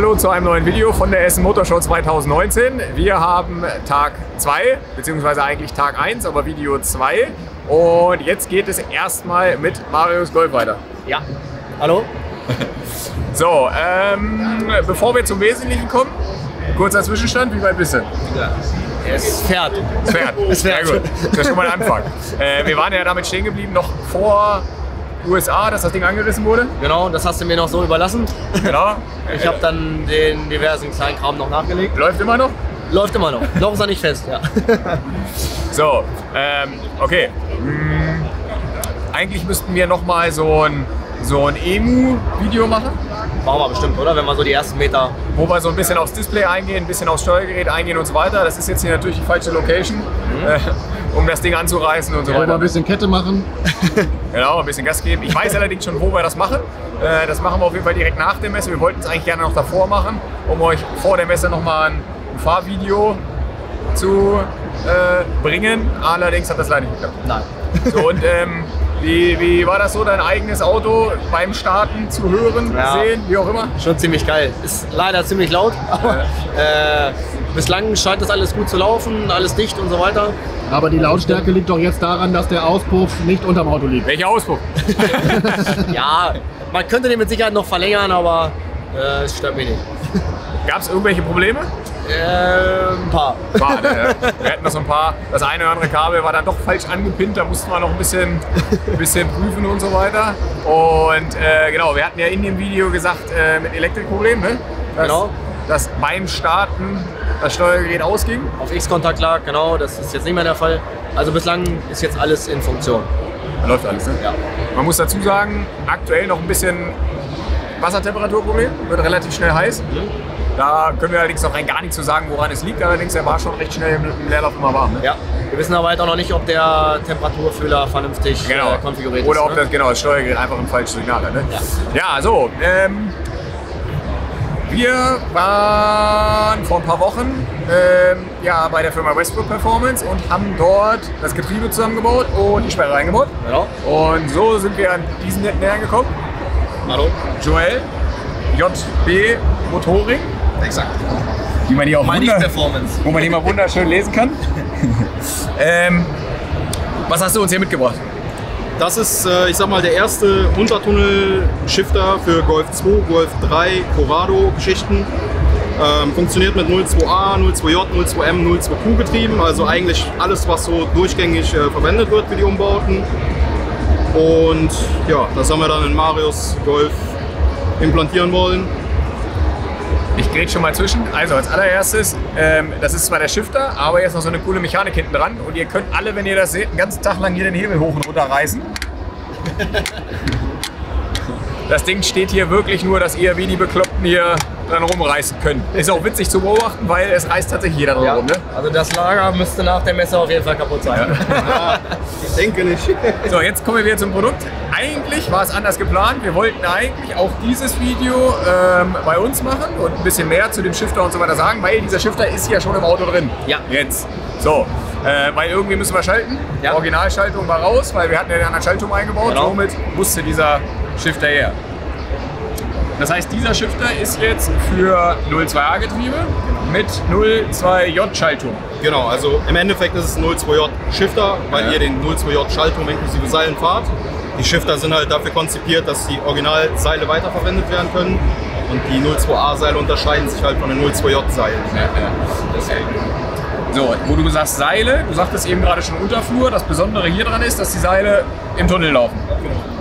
Hallo zu einem neuen Video von der Essen Motor Show 2019. Wir haben Tag 2, beziehungsweise eigentlich Tag 1, aber Video 2. Und jetzt geht es erstmal mit Marius Golf weiter. Ja. Hallo. So, bevor wir zum Wesentlichen kommen, kurzer Zwischenstand, wie weit bist du? Ja. Es fährt. Es fährt. Es fährt. Sehr gut. Das ist schon mal ein Anfang. Wir waren ja damit stehen geblieben, noch vor USA, dass das Ding angerissen wurde. Genau, das hast du mir noch so überlassen. Genau. Ich habe dann den diversen kleinen Kram noch nachgelegt. Läuft immer noch? Läuft immer noch. Noch ist er nicht fest, ja. So, okay. Eigentlich müssten wir nochmal so ein Emu-Video machen. Machen wir bestimmt, oder? Wenn wir so die ersten Meter... Wo wir so ein bisschen aufs Display eingehen, ein bisschen aufs Steuergerät eingehen und so weiter. Das ist jetzt hier natürlich die falsche Location, um das Ding anzureißen und so weiter. Mal ein bisschen Kette machen. Genau, ein bisschen Gas geben. Ich weiß allerdings schon, wo wir das machen. Das machen wir auf jeden Fall direkt nach der Messe. Wir wollten es eigentlich gerne noch davor machen, um euch vor der Messe nochmal ein Fahrvideo zu bringen. Allerdings hat das leider nicht geklappt. Nein. So, und, Wie war das so, dein eigenes Auto beim Starten zu hören, sehen, wie auch immer? Schon ziemlich geil. Ist leider ziemlich laut, aber bislang scheint das alles gut zu laufen, alles dicht und so weiter. Aber die Lautstärke liegt doch jetzt daran, dass der Auspuff nicht unterm Auto liegt. Welcher Auspuff? Ja, man könnte den mit Sicherheit noch verlängern, aber es stört mich nicht. Gab es irgendwelche Probleme? Ein paar. Wir hatten noch so ein paar. Das eine oder andere Kabel war dann doch falsch angepinnt, da mussten wir noch ein bisschen prüfen und so weiter. Und genau, wir hatten ja in dem Video gesagt, mit Elektrikproblem, ne? Genau. Dass beim Starten das Steuergerät ausging. Auf X-Kontakt lag, genau, das ist jetzt nicht mehr der Fall. Also bislang ist jetzt alles in Funktion. Da läuft alles, ne? Ja. Man muss dazu sagen, aktuell noch ein bisschen Wassertemperaturproblem, wird relativ schnell heiß. Mhm. Da können wir allerdings noch gar nichts zu sagen, woran es liegt. Allerdings, er war schon recht schnell im Leerlauf immer warm. Ne? Ja, wir wissen aber halt auch noch nicht, ob der Temperaturfühler vernünftig konfiguriert ist. Oder ob das, das Steuergerät einfach ein falsches Signal hat. Ne? Ja. Ja, so. Wir waren vor ein paar Wochen bei der Firma Westbrook Performance und haben dort das Getriebe zusammengebaut und die Sperre reingebaut. Genau. Und so sind wir an diesen netten Herrn gekommen. Hallo. Joel, JB Motoring. Exakt. Wie man die auch Performance. Wo man die mal wunderschön lesen kann. Was hast du uns hier mitgebracht? Das ist, ich sag mal, der erste Untertunnel-Shifter für Golf 2, Golf 3, Corrado-Geschichten. Funktioniert mit 02A, 02J, 02M, 02Q getrieben. Also eigentlich alles, was so durchgängig verwendet wird für die Umbauten. Und ja, das haben wir dann in Marius Golf implantieren wollen. Ich grätsch schon mal zwischen. Also als allererstes, das ist zwar der Shifter, aber jetzt noch so eine coole Mechanik hinten dran. Und ihr könnt alle, wenn ihr das seht, den ganzen Tag lang hier den Hebel hoch und runter reißen. Das Ding steht hier wirklich nur, dass ihr wie die Bekloppten hier dran rumreißen könnt. Ist auch witzig zu beobachten, weil es reißt tatsächlich jeder dran rum. Ne? Also das Lager müsste nach der Messe auf jeden Fall kaputt sein. Ja. Ich denke nicht. So, jetzt kommen wir wieder zum Produkt. Eigentlich war es anders geplant. Wir wollten eigentlich auch dieses Video bei uns machen und ein bisschen mehr zu dem Shifter und so weiter sagen, weil dieser Shifter ist ja schon im Auto drin. Ja. Jetzt. So, weil irgendwie müssen wir schalten. Ja. Die Originalschaltung war raus, weil wir hatten ja eine andere Schaltung eingebaut. Genau. Somit musste dieser Shifter her. Das heißt, dieser Shifter ist jetzt für 02A Getriebe mit 02J Schaltung. Genau, also im Endeffekt ist es ein 02J Shifter, weil ihr den 02J Schaltung inklusive Seilen fahrt. Die Shifter sind halt dafür konzipiert, dass die Originalseile weiterverwendet werden können. Und die 02A-Seile unterscheiden sich halt von den 02J-Seilen. Ja. So, wo du sagst Seile, du sagtest eben gerade schon Unterflur. Das Besondere hier dran ist, dass die Seile im Tunnel laufen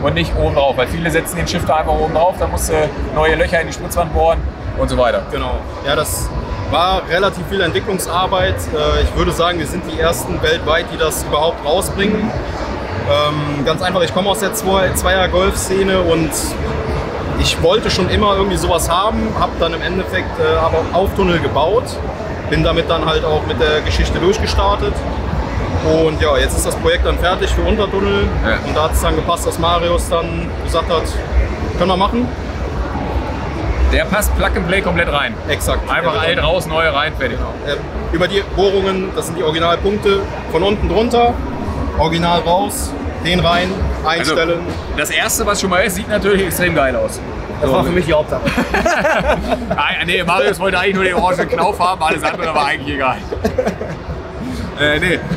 und nicht oben drauf. Weil viele setzen den Shifter einfach oben drauf, dann musst du neue Löcher in die Spritzwand bohren und so weiter. Genau. Ja, das war relativ viel Entwicklungsarbeit. Ich würde sagen, wir sind die ersten weltweit, die das überhaupt rausbringen. Ganz einfach, ich komme aus der Zweier-Golf-Szene und ich wollte schon immer irgendwie sowas haben, habe dann im Endeffekt aber auf Tunnel gebaut, bin damit dann halt auch mit der Geschichte durchgestartet und ja, jetzt ist das Projekt dann fertig für Untertunnel und da hat es dann gepasst, dass Marius dann gesagt hat, können wir machen. Der passt Plug and Play komplett rein. Exakt. Einfach alt raus, neue rein, fertig. Genau. Über die Bohrungen, das sind die Originalpunkte, von unten drunter. Original raus, den rein, einstellen. Also, das erste, was schon mal ist, sieht natürlich extrem geil aus. Das war für mich die Hauptsache. Nee, Marius wollte eigentlich nur den orangen Knauf haben, alles andere war eigentlich egal.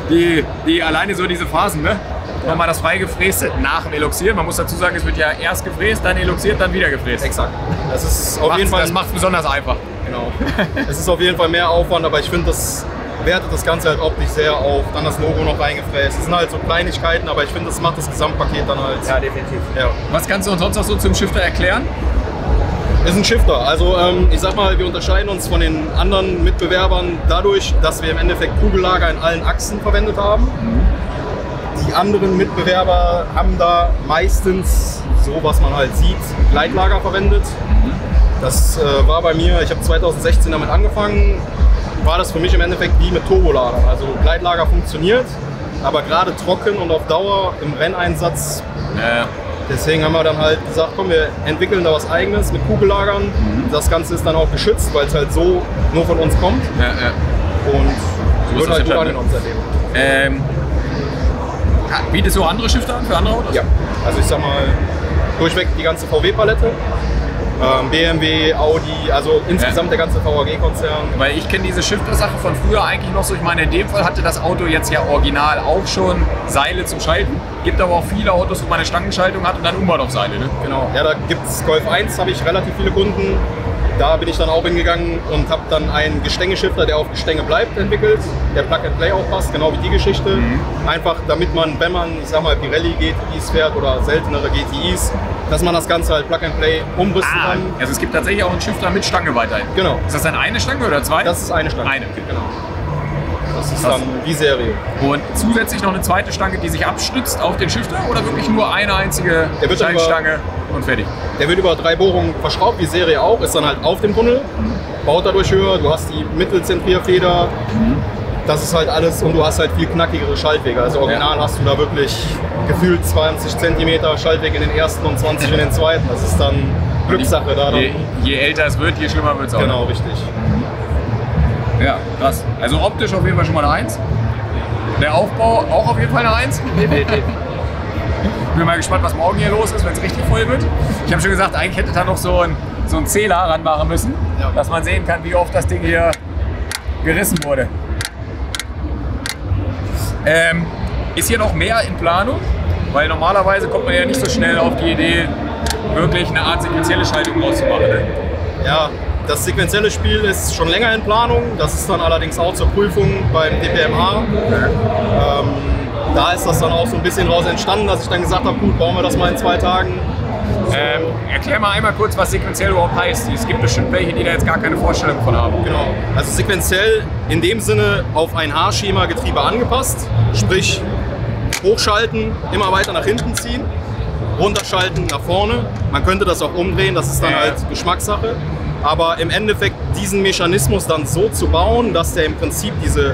Die alleine so diese Phasen, ne? Nochmal das Freigefräste nach dem Eloxieren. Man muss dazu sagen, es wird ja erst gefräst, dann eloxiert, dann wieder gefräst. Exakt. Das ist auf jeden Fall, das macht besonders einfach. Genau. Es ist auf jeden Fall mehr Aufwand, aber ich finde, das wertet das Ganze halt optisch sehr auf. Dann das Logo noch reingefräst. Das sind halt so Kleinigkeiten, aber ich finde, das macht das Gesamtpaket dann halt. Ja, definitiv. Ja. Was kannst du uns sonst noch so zum Shifter erklären? Ist ein Shifter. Also ich sag mal, wir unterscheiden uns von den anderen Mitbewerbern dadurch, dass wir im Endeffekt Kugellager in allen Achsen verwendet haben. Die anderen Mitbewerber haben da meistens so, was man halt sieht, Gleitlager verwendet. Das war bei mir, ich habe 2016 damit angefangen, war das für mich im Endeffekt wie mit Turboladern. Also Gleitlager funktioniert, aber gerade trocken und auf Dauer im Renneinsatz. Ja. Deswegen haben wir dann halt gesagt, komm, wir entwickeln da was Eigenes mit Kugellagern. Das Ganze ist dann auch geschützt, weil es halt so nur von uns kommt. Ja, ja. Und so wird halt gut angenommen seitdem. Bietet so andere Shifter an für andere Autos? Ja, also ich sag mal, durchweg die ganze VW-Palette, BMW, Audi, also insgesamt der ganze VAG-Konzern. Weil ich kenne diese Shifter-Sache von früher eigentlich noch so, ich meine, in dem Fall hatte das Auto jetzt ja original auch schon Seile zum Schalten, gibt aber auch viele Autos, wo man eine Stangenschaltung hat und dann Umbau auf Seile, ne? Genau, ja, da gibt es Golf 1, habe ich relativ viele Kunden, da bin ich dann auch hingegangen und habe dann einen Gestänge-Shifter, der auf Gestänge bleibt, entwickelt, der Plug and Play auch passt, genau wie die Geschichte. Einfach damit man, wenn man, ich sag mal, Pirelli-GTIs fährt oder seltenere GTIs, dass man das Ganze halt Plug and Play umrüsten kann. Also es gibt tatsächlich auch einen Shifter mit Stange weiterhin. Genau. Ist das dann eine Stange oder zwei? Das ist eine Stange. Eine, genau. Das ist dann die Serie. Und zusätzlich noch eine zweite Stange, die sich abstützt auf den Shifter oder wirklich nur eine einzige Schaltstange und fertig? Der wird über 3 Bohrungen verschraubt, die Serie auch, ist dann halt auf dem Tunnel, baut dadurch höher, du hast die Mittelzentrierfeder, das ist halt alles und du hast halt viel knackigere Schaltwege. Also original hast du da wirklich gefühlt 20 cm Schaltweg in den ersten und 20 in den zweiten. Das ist dann Glückssache. Je älter es wird, je schlimmer wird es auch. Genau, richtig. Ja, krass. Also optisch auf jeden Fall schon mal eine 1. Der Aufbau auch auf jeden Fall eine 1. Ich bin mal gespannt, was morgen hier los ist, wenn es richtig voll wird. Ich habe schon gesagt, eigentlich hätte da noch so einen Zähler ranmachen müssen, dass man sehen kann, wie oft das Ding hier gerissen wurde. Ist hier noch mehr in Planung? Weil normalerweise kommt man ja nicht so schnell auf die Idee, wirklich eine Art sequenzielle Schaltung rauszumachen. Ne? Ja. Das sequenzielle Spiel ist schon länger in Planung, das ist dann allerdings auch zur Prüfung beim DPMA. Da ist das dann auch so ein bisschen raus entstanden, dass ich dann gesagt habe, gut, bauen wir das mal in 2 Tagen. Erklär mal einmal kurz, was sequenziell überhaupt heißt. Es gibt bestimmt welche, die da jetzt gar keine Vorstellung von haben. Genau, also sequenziell in dem Sinne auf ein H-Schema-Getriebe angepasst, sprich hochschalten, immer weiter nach hinten ziehen, runterschalten nach vorne. Man könnte das auch umdrehen, das ist dann halt Geschmackssache. Aber im Endeffekt diesen Mechanismus dann so zu bauen, dass der im Prinzip diese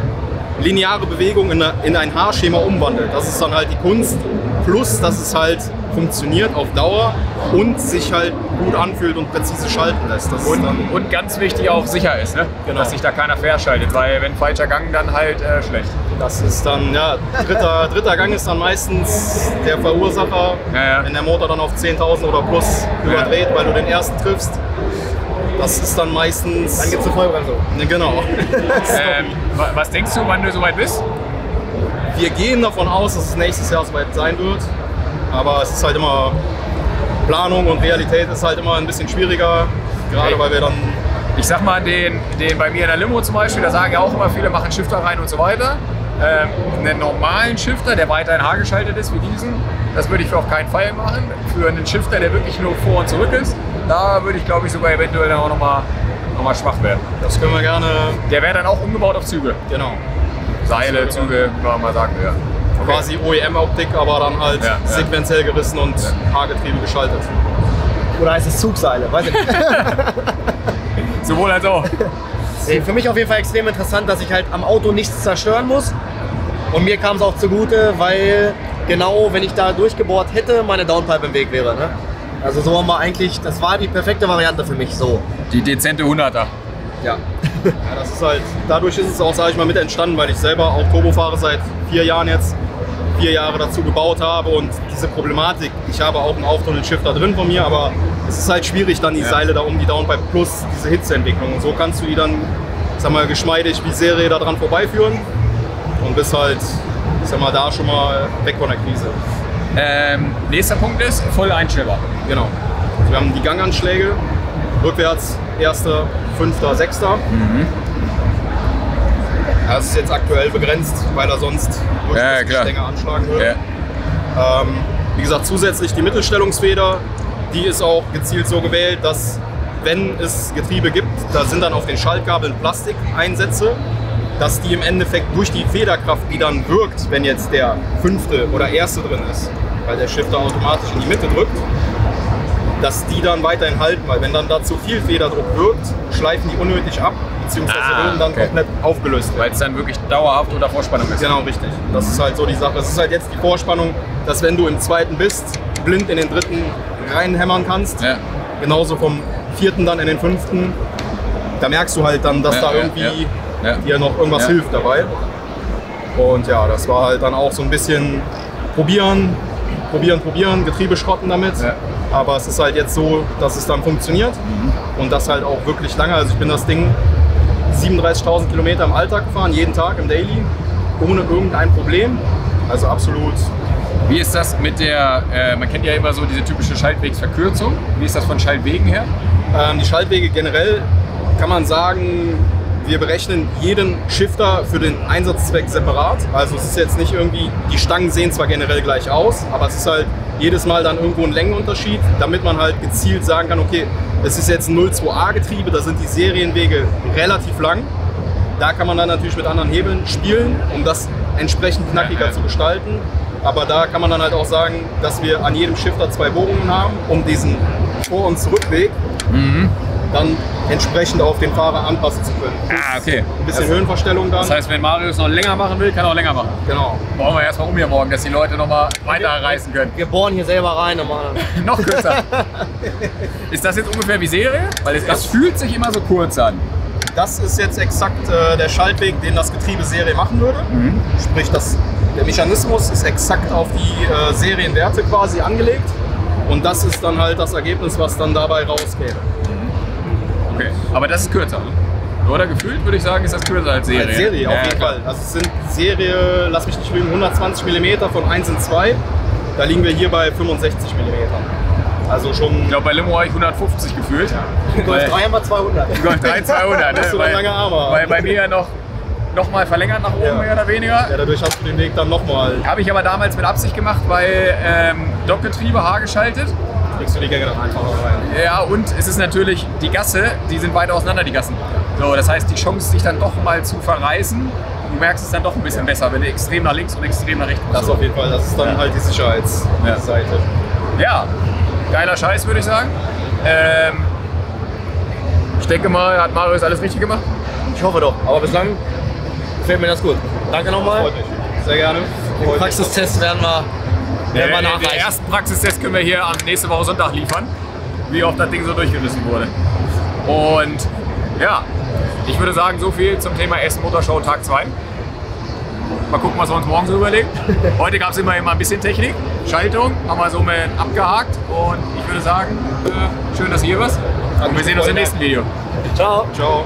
lineare Bewegung in ein H-Schema umwandelt. Das ist dann halt die Kunst, plus dass es halt funktioniert auf Dauer und sich halt gut anfühlt und präzise schalten lässt. Das und ganz wichtig auch sicher ist, ne? Genau. Dass sich da keiner verschaltet, weil wenn falscher Gang, dann halt schlecht. Das ist dann, ja, dritter Gang ist dann meistens der Verursacher, wenn der Motor dann auf 10.000 oder plus überdreht, weil du den ersten triffst. Das ist dann meistens. Dann gibt es eine Vollbremsung. Genau. Was denkst du, wann du soweit bist? Wir gehen davon aus, dass es nächstes Jahr soweit sein wird. Aber es ist halt immer. Planung und Realität ist halt immer ein bisschen schwieriger. Gerade weil wir dann. Ich sag mal, den bei mir in der Limo zum Beispiel, da sagen ja auch immer viele, machen Shifter rein und so weiter. Einen normalen Shifter, der weiterhin H geschaltet ist, wie diesen, das würde ich auf keinen Fall machen. Für einen Shifter, der wirklich nur vor und zurück ist, da würde ich, glaube ich, sogar eventuell auch noch mal schwach werden. Das können wir gerne. Der wäre dann auch umgebaut auf Züge. Genau. Seile, Züge, kann man mal sagen, ja. Okay. Quasi OEM-Optik, aber dann halt sequenziell gerissen und H-Getriebe geschaltet. Oder heißt es Zugseile? Weiß ich nicht. Sowohl als auch. Für mich auf jeden Fall extrem interessant, dass ich halt am Auto nichts zerstören muss. Und mir kam es auch zugute, weil genau, wenn ich da durchgebohrt hätte, meine Downpipe im Weg wäre. Ne? Also so haben wir eigentlich, das war die perfekte Variante für mich, so. Die dezente 100er. Ja. Das ist halt, dadurch ist es auch, sage ich mal, mit entstanden, weil ich selber auch Turbo fahre seit 4 Jahren jetzt. 4 Jahre dazu gebaut habe und diese Problematik, ich habe auch einen Auftunnel-Shifter drin von mir, aber es ist halt schwierig, dann die Seile da um die Downpipe plus diese Hitzeentwicklung. Und so kannst du die dann, sag mal, geschmeidig wie Serie da dran vorbeiführen und bist halt, sag mal, da schon mal weg von der Krise. Nächster Punkt ist voll einstellbar. Genau. Also wir haben die Ganganschläge, rückwärts 1., 5., 6. Mhm. Das ist jetzt aktuell begrenzt, weil er sonst durchschnittlich länger anschlagen würde. Ja. Wie gesagt, zusätzlich die Mittelstellungsfeder, die ist auch gezielt so gewählt, dass wenn es Getriebe gibt, da sind dann auf den Schaltgabeln Plastikeinsätze, dass die im Endeffekt durch die Federkraft, die dann wirkt, wenn jetzt der 5. oder 1. drin ist, weil der Shifter automatisch in die Mitte drückt, dass die dann weiterhin halten, weil wenn dann da zu viel Federdruck wirkt, schleifen die unnötig ab, beziehungsweise würden dann komplett aufgelöst werden. Weil es dann wirklich dauerhaft unter Vorspannung ist. Genau, richtig. Das ist halt so die Sache. Das ist halt jetzt die Vorspannung, dass wenn du im 2. bist, blind in den 3. reinhämmern kannst. Ja. Genauso vom 4. dann in den 5. Da merkst du halt dann, dass da irgendwie dir noch irgendwas hilft dabei. Und ja, das war halt dann auch so ein bisschen probieren, Getriebe schrotten damit. Ja. Aber es ist halt jetzt so, dass es dann funktioniert und das halt auch wirklich lange. Also ich bin das Ding 37.000 Kilometer im Alltag gefahren, jeden Tag im Daily, ohne irgendein Problem. Also absolut. Wie ist das mit der, man kennt ja immer so diese typische Schaltwegsverkürzung. Wie ist das von Schaltwegen her? Die Schaltwege generell kann man sagen, wir berechnen jeden Shifter für den Einsatzzweck separat. Also es ist jetzt nicht irgendwie, die Stangen sehen zwar generell gleich aus, aber es ist halt jedes Mal dann irgendwo ein Längenunterschied, damit man halt gezielt sagen kann, okay, es ist jetzt ein 02A Getriebe, da sind die Serienwege relativ lang. Da kann man dann natürlich mit anderen Hebeln spielen, um das entsprechend knackiger zu gestalten. Aber da kann man dann halt auch sagen, dass wir an jedem Shifter 2 Bohrungen haben, um diesen Vor- und Zurückweg dann entsprechend auf den Fahrer anpassen zu können. Ah, okay. Ein bisschen also, Höhenverstellung dann. Das heißt, wenn Marius noch länger machen will, kann er auch länger machen. Genau. Brauchen wir erstmal hier morgen, dass die Leute noch mal weiterreißen können. Wir bohren hier selber rein und machen noch kürzer. Ist das jetzt ungefähr wie Serie? Weil es fühlt sich immer so kurz an. Das ist jetzt exakt der Schaltweg, den das Getriebe Serie machen würde. Mhm. Sprich, der Mechanismus ist exakt auf die Serienwerte quasi angelegt. Und das ist dann halt das Ergebnis, was dann dabei rauskäme. Okay. Aber das ist kürzer, oder? Gefühlt würde ich sagen, ist das kürzer als Serie. Als Serie, auf jeden Fall. Also es sind Serie, lass mich nicht lügen, 120 mm von 1 in 2. Da liegen wir hier bei 65 mm. Also schon... Ich glaube, bei Limo habe ich 150 gefühlt. Ja. Im Golf 3 haben wir 200. Im Golf 3 200. Ne? Hast du lange Arme. Weil bei mir ja noch mal verlängert nach oben, mehr oder weniger. Ja, dadurch hast du den Weg dann nochmal. Habe ich aber damals mit Absicht gemacht, weil Dockgetriebe H geschaltet. Kriegst du die Gänge dann einfacher rein. Ja, und es ist natürlich die Gasse, die sind weit auseinander, die Gassen. So, das heißt, die Chance, sich dann doch mal zu verreißen, du merkst es dann doch ein bisschen besser, wenn du extrem nach links und extrem nach rechts musst. Das auf jeden Fall, das ist dann halt die Sicherheitsseite. Ja, geiler Scheiß, würde ich sagen. Ich denke mal, hat Marius alles richtig gemacht? Ich hoffe doch, aber bislang gefällt mir das gut. Danke nochmal. Freut mich. Sehr gerne. Den Praxistest werden wir... Den ersten Praxistest können wir hier am nächste Woche Sonntag liefern, wie oft das Ding so durchgerissen wurde. Und ja, ich würde sagen, so viel zum Thema Essen Motor Show Tag 2. Mal gucken, was wir uns morgen so überlegen. Heute gab es immerhin mal ein bisschen Technik, Schaltung, haben wir so mit abgehakt. Und ich würde sagen, schön, dass ihr hier warst. Und wir sehen uns im nächsten Video. Ciao. Ciao.